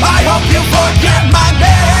I hope you forget my name.